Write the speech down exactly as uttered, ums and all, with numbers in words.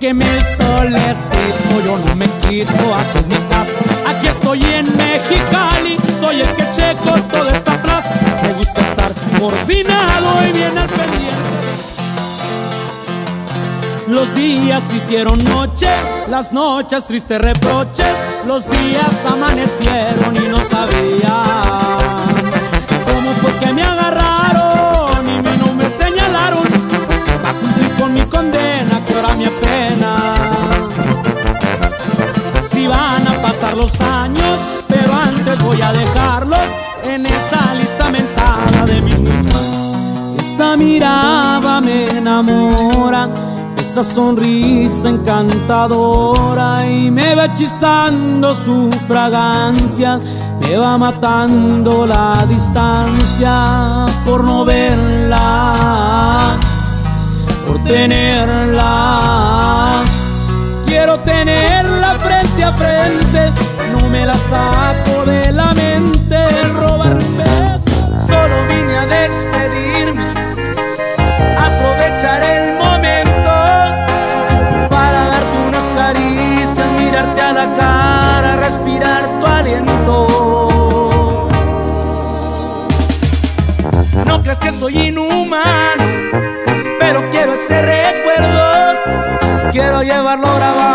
que mil solecito, yo no me quito a tus mitas. Aquí estoy en Mexicali, soy el que checo toda esta plaza. Me gusta estar coordinado y bien al pendiente. Los días hicieron noche, las noches tristes reproches. Los días amanecieron y no sabían cómo fue que me agarraron y mi nombre señalaron. Va a cumplir con mi condena, que ahora me apena. Si van a pasar los años, pero antes voy a dejarlos en esa lista mentada de mis muchachos. Esa mirada me enamora, esa sonrisa encantadora, y me va hechizando su fragancia, me va matando la distancia por no verla, por tenerla. Quiero tenerla frente a frente, no me la saco de la mente. Robar un beso, solo vine a despedirme, aprovechar el momento para darte unas caricias, mirarte a la cara, respirar tu aliento. No crees que soy inhumano, pero quiero ese recuerdo, quiero llevarlo grabado.